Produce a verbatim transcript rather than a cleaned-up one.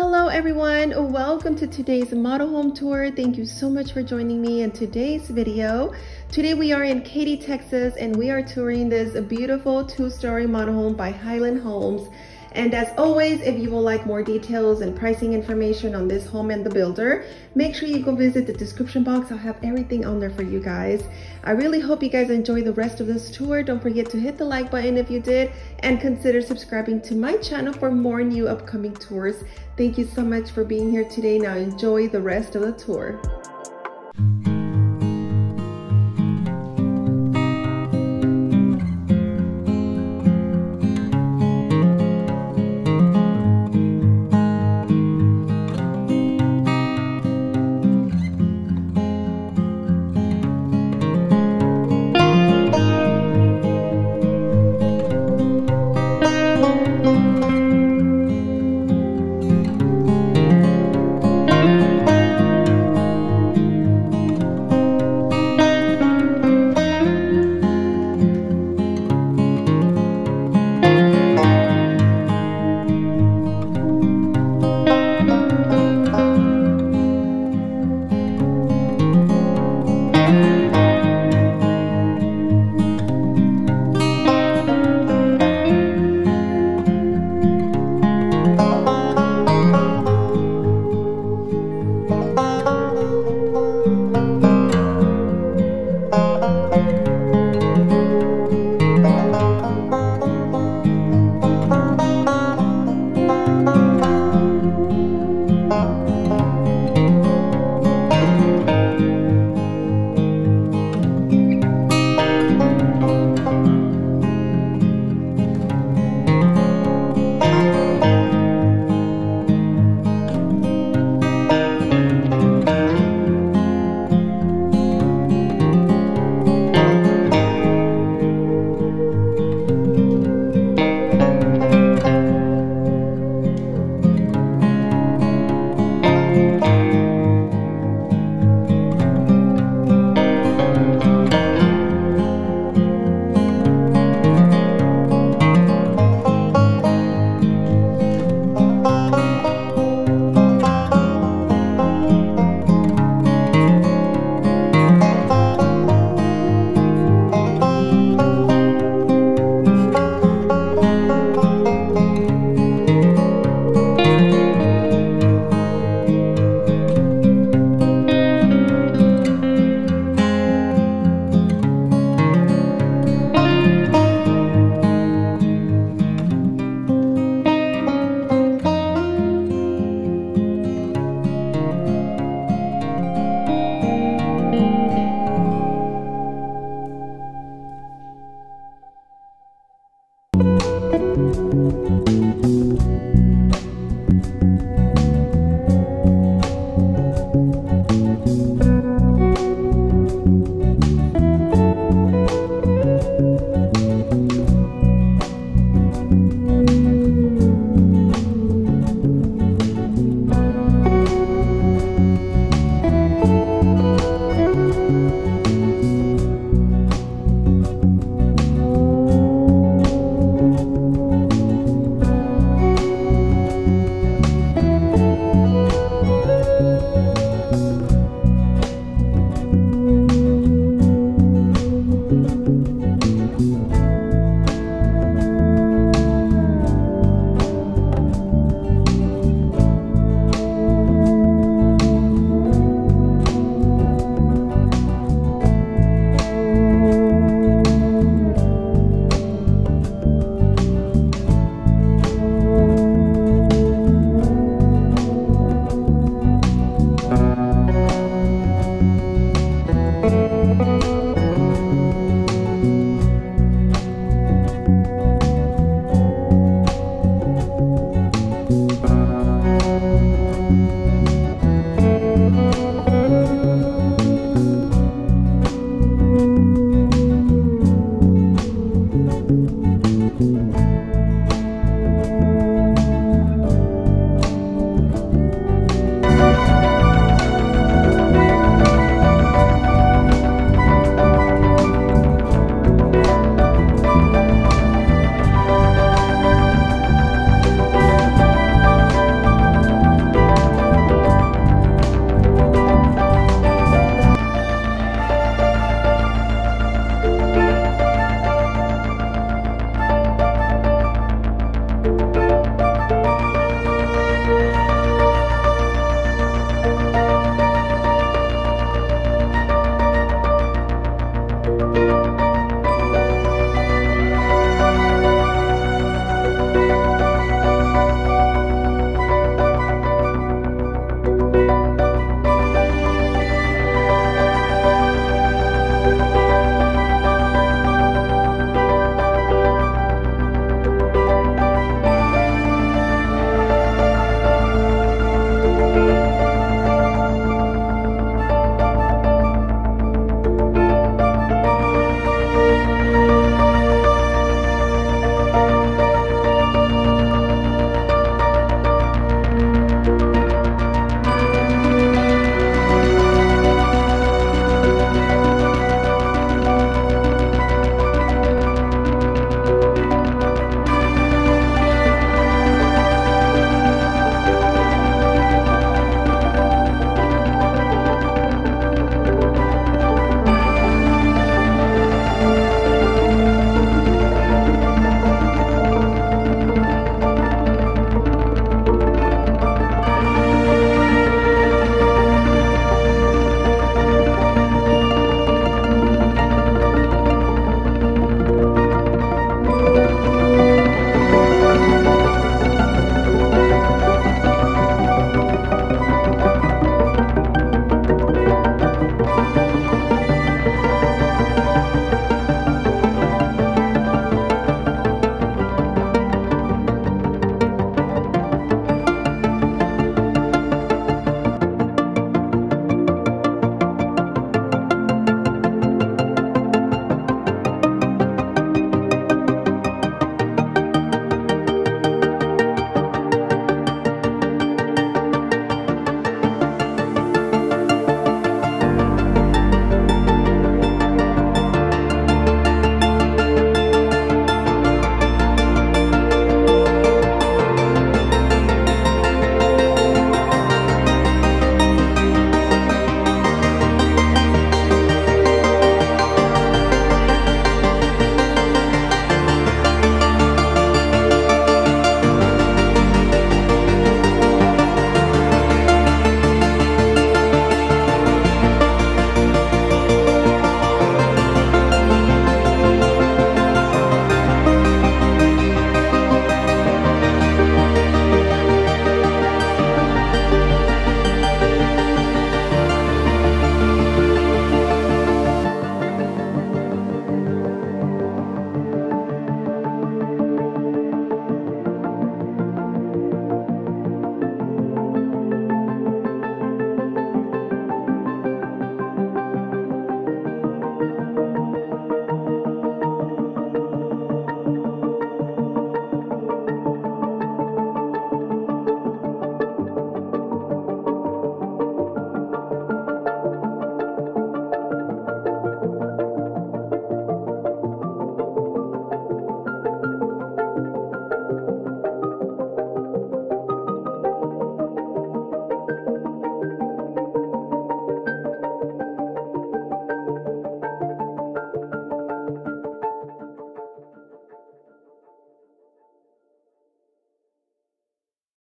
Hello everyone, welcome to today's model home tour. Thank you so much for joining me in today's video. Today we are in Katy, Texas, and we are touring this beautiful two-story model home by Highland Homes. And as always, if you would like more details and pricing information on this home and the builder, make sure you go visit the description box. I'll have everything on there for you guys. I really hope you guys enjoy the rest of this tour. Don't forget to hit the like button if you did, and consider subscribing to my channel for more new upcoming tours. Thank you so much for being here today. Now enjoy the rest of the tour.